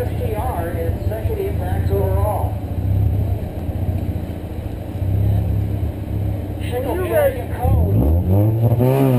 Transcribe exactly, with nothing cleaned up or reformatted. S T R is second impacts overall. Single-period code.